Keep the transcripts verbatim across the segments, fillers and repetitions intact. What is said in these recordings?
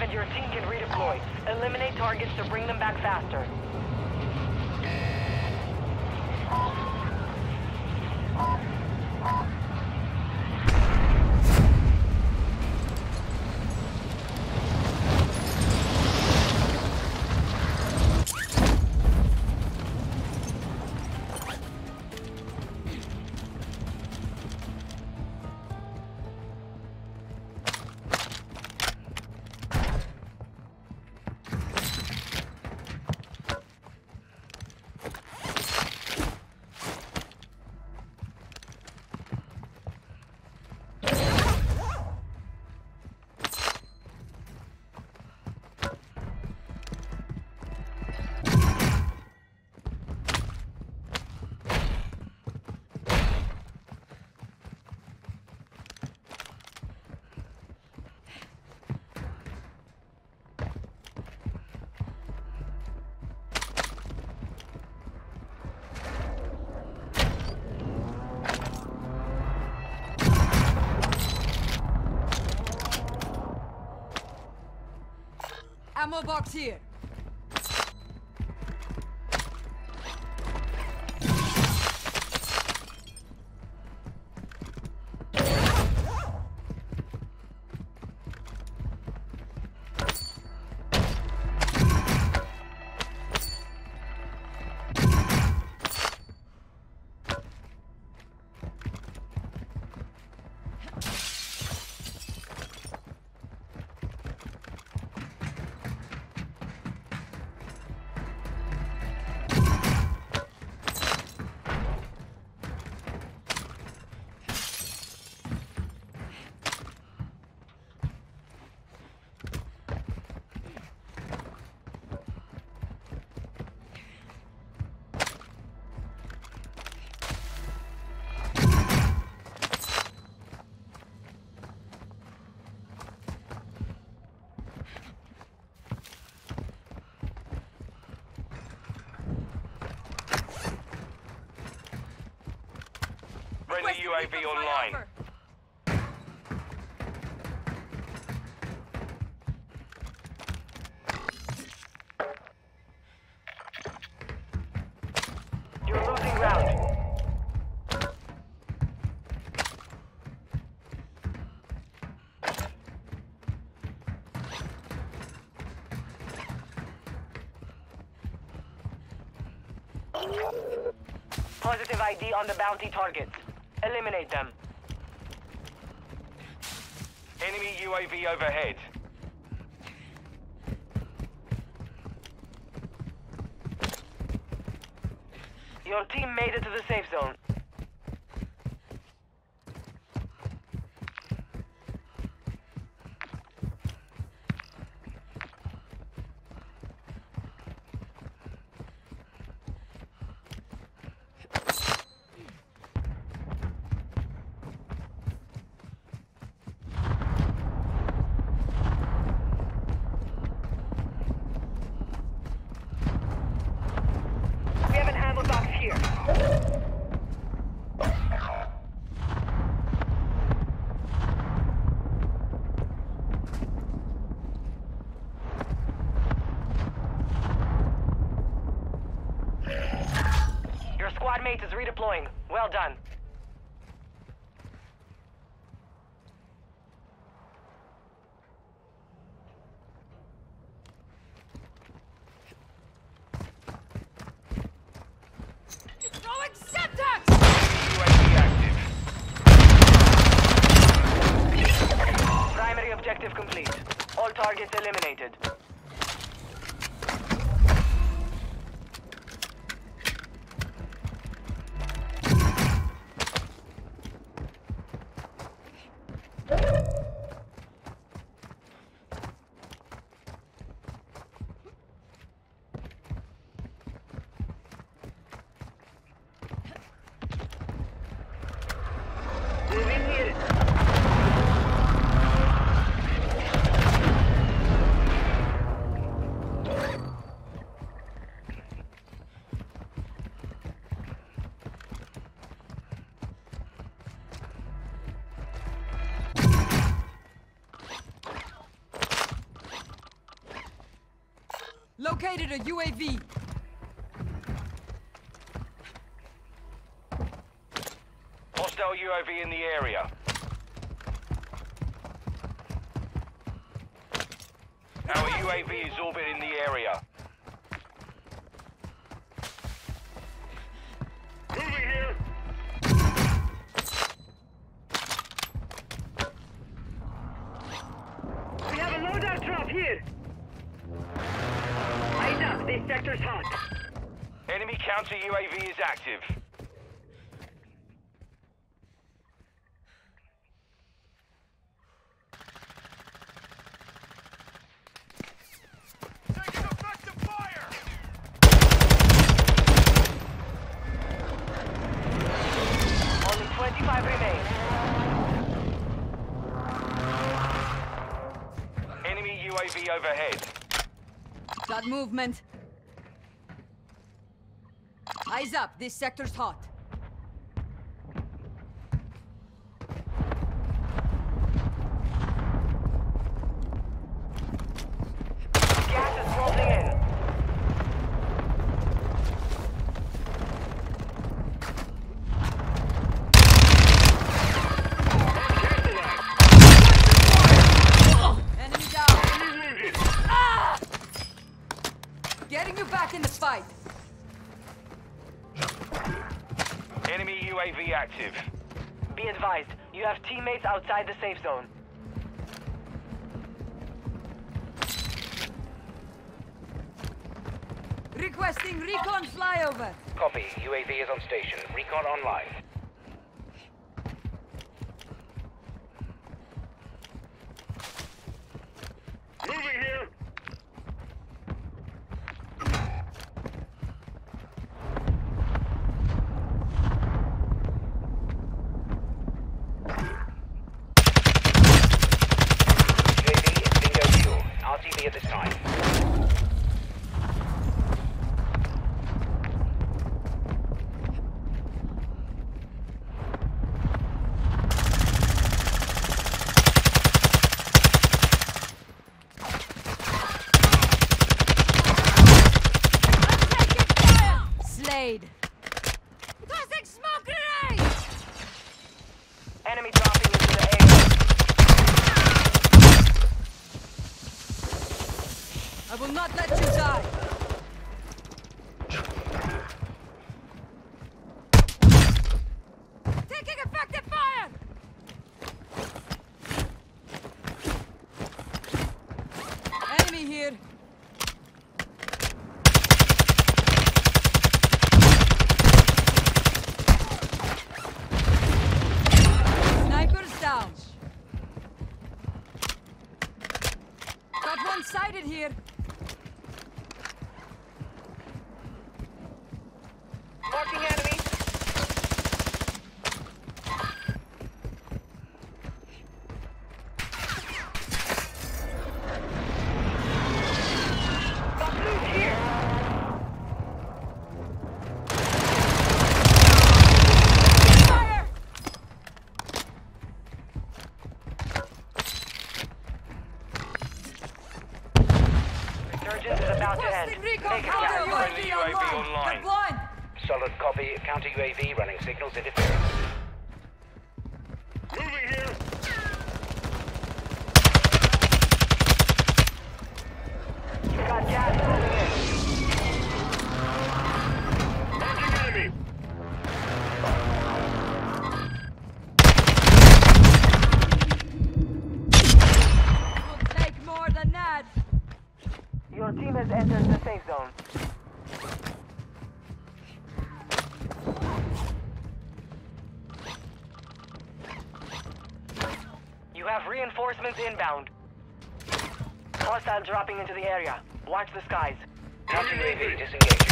survive and your team can redeploy. Eliminate targets to bring them back faster. Ammo box here. U A V online. You're losing ground. Positive I D on the bounty targets. Eliminate them. Enemy U A V overhead. Your team made it to the safe zone. Is redeploying. Well done. Primary objective complete. All targets eliminated. Located a U A V. Hostile U A V in the area. Our U A V is orbiting the area. Enemy counter U A V is active. Taking effective fire! Only twenty-five remain. Enemy U A V overhead. Got movement. Eyes up, this sector's hot. Gas is rolling in. Oh. Enemy down. Enemy ah! Getting you back in the fight. Enemy U A V active. Be advised, you have teammates outside the safe zone. Requesting recon flyover. Copy. U A V is on station. Recon online. Moving here! At this time. Slade. Tossing smoke grenade. Enemy dropping into the air. I will not let you die! Taking effective fire! Enemy here! Snipers down! Got one-sided here! Marking enemy. Resurgence is about to end. Make it count. U A V online. online. Solid copy. Counter U A V running signals interference. Moving here! You got gas moving in. Marking enemy! It will take more than that! Your team has entered the safe zone. You have reinforcements inbound. Hostile dropping into the area. Watch the skies. Counter U A V disengaging.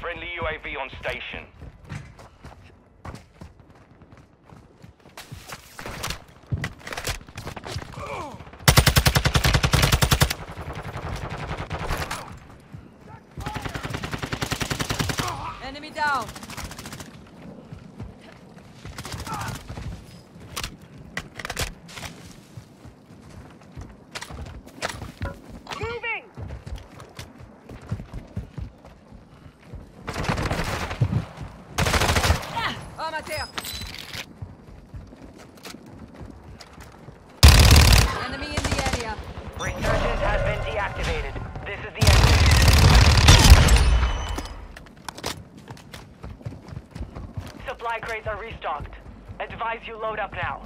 Friendly U A V on station. Oh. Enemy down. crates are restocked. Advise you load up now.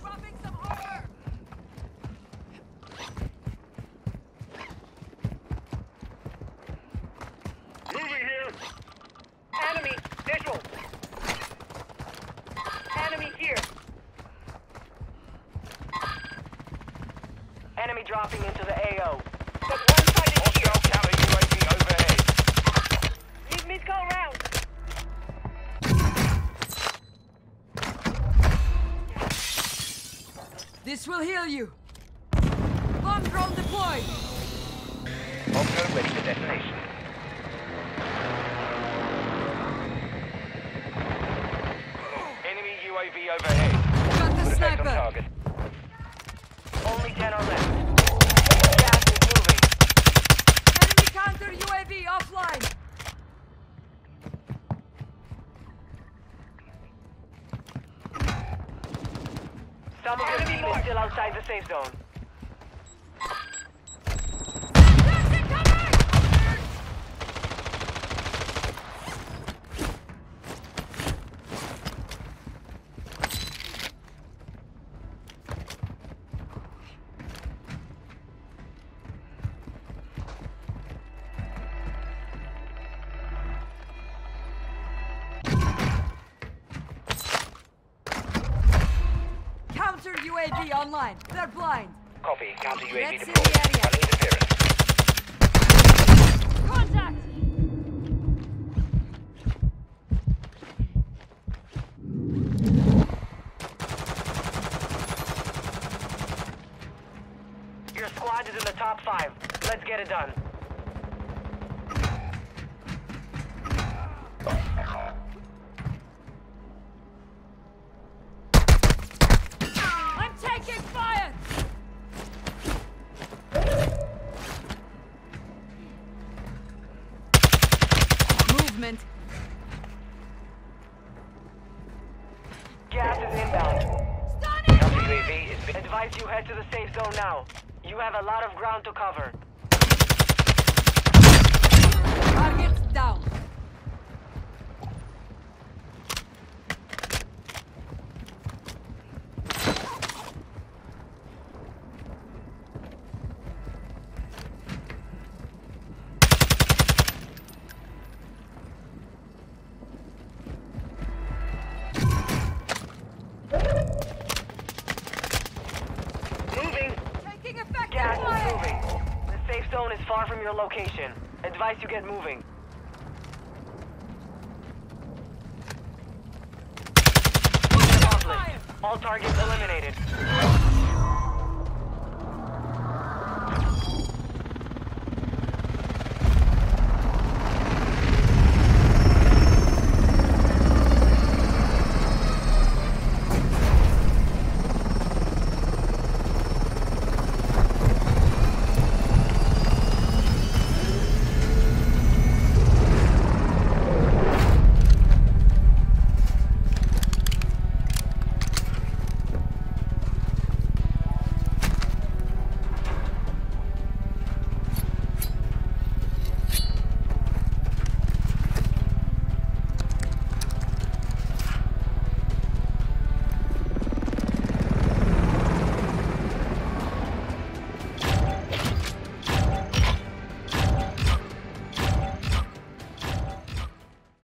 Dropping some armor! Moving here! Enemy! Visual! Enemy here! Enemy dropping into the A O. But one side is here! Counter U A V overhead! Leave me to go around! This will heal you! Bomb drone deployed! Bomb drone ready for detonation. Enemy U A V overhead. Got the sniper! Target. Only ten are left. Gas is moving. Enemy counter U A V offline! Some of the team is still outside the safe zone. U A V online. They're blind. Copy. Counter U A V deployed. Running interference. Contact! Your squad is in the top five. Let's get it done. Gas is inbound. U A V is advise you head to the safe zone now. You have a lot of ground to cover. Targets down. Far from your location. Advise you get moving. All targets eliminated.